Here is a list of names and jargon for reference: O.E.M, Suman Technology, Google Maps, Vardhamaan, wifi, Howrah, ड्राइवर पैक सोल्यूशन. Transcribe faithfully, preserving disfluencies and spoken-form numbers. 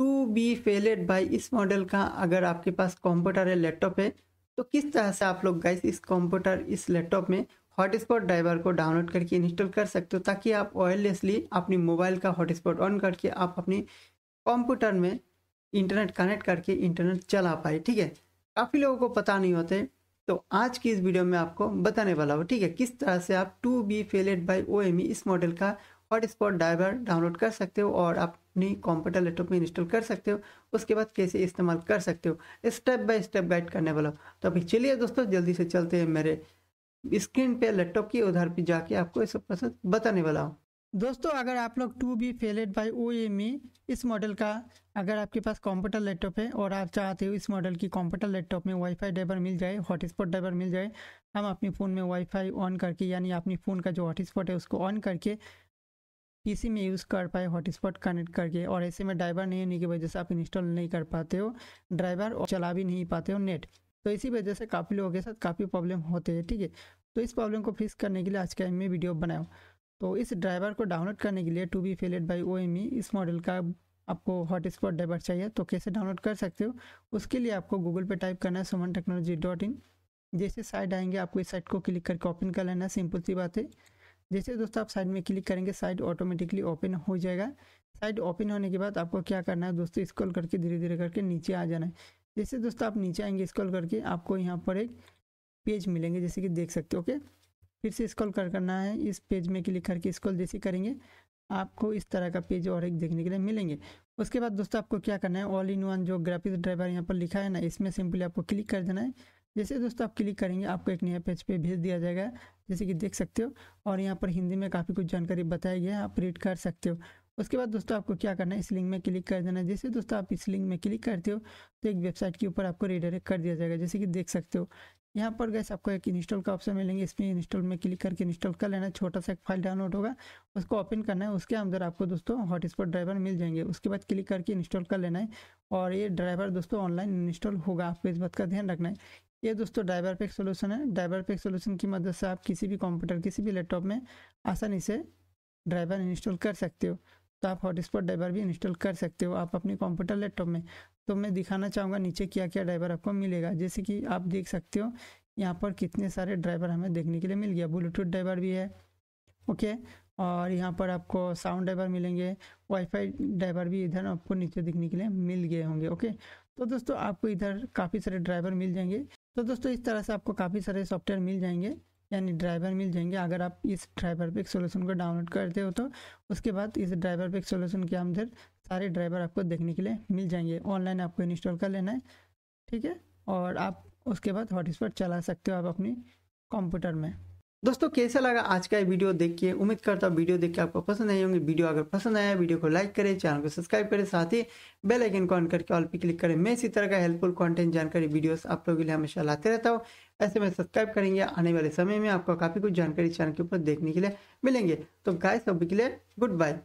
To be filled by, इस model का अगर आपके पास कंप्यूटर है, लैपटॉप है, तो किस तरह से आप लोग गाइस इस कंप्यूटर इस लैपटॉप में हॉटस्पॉट ड्राइवर को डाउनलोड करके इंस्टॉल कर सकते हो, ताकि आप वायरलेसली अपनी मोबाइल का हॉटस्पॉट ऑन करके आप अपनी कंप्यूटर में इंटरनेट कनेक्ट करके इंटरनेट चला पाए। ठीक है, काफ़ी लोगों को पता नहीं होते, तो आज की इस वीडियो में आपको बताने वाला हूँ। ठीक है, किस तरह से आप to be filled by OEM इस मॉडल का हॉटस्पॉट ड्राइवर डाउनलोड कर सकते हो और अपनी कंप्यूटर लैपटॉप में इंस्टॉल कर सकते हो, उसके बाद कैसे इस्तेमाल कर सकते हो, स्टेप बाय स्टेप गाइड करने वाला हूँ। तो अभी चलिए दोस्तों, जल्दी से चलते हैं मेरे स्क्रीन पे लैपटॉप की, उधर पे जाके आपको ये सब प्रश्न बताने वाला हूँ। दोस्तों, अगर आप लोग to be filled by OEM इस मॉडल का अगर आपके पास कंप्यूटर लैपटॉप है और आप चाहते हो इस मॉडल की कंप्यूटर लैपटॉप में वाईफाई ड्राइवर मिल जाए, हॉटस्पॉट ड्राइवर मिल जाए, हम अपने फ़ोन में वाईफाई ऑन करके यानी अपने फ़ोन का जो हॉटस्पॉट है उसको ऑन करके पीसी में यूज़ कर पाए हॉटस्पॉट कनेक्ट करके, और ऐसे में ड्राइवर नहीं होने की वजह से आप इंस्टॉल नहीं कर पाते हो ड्राइवर और चला भी नहीं पाते हो नेट, तो इसी वजह से काफ़ी लोगों के साथ काफ़ी प्रॉब्लम होते हैं। ठीक है, तो इस प्रॉब्लम को फिक्स करने के लिए आज का मैं वीडियो बनाया। तो इस ड्राइवर को डाउनलोड करने के लिए to be filled by OEM इस मॉडल का आपको हॉटस्पॉट ड्राइवर चाहिए, तो कैसे डाउनलोड कर सकते हो उसके लिए आपको गूगल पे टाइप करना है सुमन टेक्नोलॉजी डॉट इन। जैसे साइट आएंगे आपको इस साइट को क्लिक करके ओपन कर लेना, सिंपल सी बात है। जैसे दोस्तों आप साइट में क्लिक करेंगे साइट ऑटोमेटिकली ओपन हो जाएगा। साइट ओपन होने के बाद आपको क्या करना है दोस्तों, स्क्रॉल करके धीरे धीरे करके नीचे आ जाना है। जैसे दोस्तों आप नीचे आएंगे स्क्रॉल करके आपको यहाँ पर एक पेज मिलेंगे जैसे कि देख सकते हो। ओके, फिर से स्क्रॉल कर करना है, इस पेज में क्लिक करके स्क्रॉल जैसे करेंगे आपको इस तरह का पेज और एक देखने के लिए मिलेंगे। उसके बाद दोस्तों आपको क्या करना है, ऑल इन वन जो ग्राफिक्स ड्राइवर यहाँ पर लिखा है ना, इसमें सिंपली आपको क्लिक कर देना है। जैसे दोस्तों आप क्लिक करेंगे आपको एक नया पेज पे भेज दिया जाएगा जैसे कि देख सकते हो, और यहाँ पर हिंदी में काफ़ी कुछ जानकारी बताया गया है, आप रीड कर सकते हो। उसके बाद दोस्तों आपको क्या करना है, इस लिंक में क्लिक कर देना है। जैसे दोस्तों आप इस लिंक में क्लिक करते हो तो एक वेबसाइट के ऊपर आपको रीडायरेक्ट कर दिया जाएगा जैसे कि देख सकते हो। यहाँ पर गैस आपको एक इंस्टॉल का ऑप्शन मिलेंगे, इसमें इंस्टॉल में क्लिक करके इंस्टॉल कर लेना है। छोटा सा एक फाइल डाउनलोड होगा, उसको ओपन करना है, उसके अंदर आपको दोस्तों हॉटस्पॉट ड्राइवर मिल जाएंगे। उसके बाद क्लिक करके इंस्टॉल कर लेना है, और ये ड्राइवर दोस्तों ऑनलाइन इंस्टॉल होगा, आपको इस बात का ध्यान रखना है। ये दोस्तों ड्राइवर पैक सोल्यूशन है, ड्राइवर पैक सोल्यूशन की मदद से आप किसी भी कंप्यूटर किसी भी लैपटॉप में आसानी से ड्राइवर इंस्टॉल कर सकते हो, तो आप हॉटस्पॉट ड्राइवर भी इंस्टॉल कर सकते हो आप अपने कंप्यूटर लैपटॉप में। तो मैं दिखाना चाहूँगा नीचे क्या क्या ड्राइवर आपको मिलेगा, जैसे कि आप देख सकते हो यहाँ पर कितने सारे ड्राइवर हमें देखने के लिए मिल गया। ब्लूटूथ ड्राइवर भी है, ओके, और यहाँ पर आपको साउंड ड्राइवर मिलेंगे, वाईफाई ड्राइवर भी इधर आपको नीचे देखने के लिए मिल गए होंगे। ओके, तो दोस्तों आपको इधर काफ़ी सारे ड्राइवर मिल जाएंगे। तो दोस्तों इस तरह से आपको काफ़ी सारे सॉफ्टवेयर मिल जाएंगे यानी ड्राइवर मिल जाएंगे, अगर आप इस ड्राइवर पे एक सोल्यूशन को डाउनलोड करते हो तो। उसके बाद इस ड्राइवर पे एक सोल्यूशन के अंदर सारे ड्राइवर आपको देखने के लिए मिल जाएंगे, ऑनलाइन आपको इंस्टॉल कर लेना है। ठीक है, और आप उसके बाद हॉटस्पॉट चला सकते हो आप अपनी कंप्यूटर में। दोस्तों कैसा लगा आज का ये वीडियो देखिए, उम्मीद करता हूँ वीडियो देख के आपको पसंद आई होंगी। वीडियो अगर पसंद आया वीडियो को लाइक करें, चैनल को सब्सक्राइब करें, साथ ही बेल आइकन को ऑन करके ऑल पे क्लिक करें। मैं इसी तरह का हेल्पफुल कंटेंट जानकारी वीडियोस आप लोगों के लिए हमेशा लाते रहता हूँ, ऐसे में सब्सक्राइब करेंगे, आने वाले समय में आपको काफ़ी कुछ जानकारी चैनल के ऊपर देखने के लिए मिलेंगे। तो गाइस अभी के लिए गुड बाय।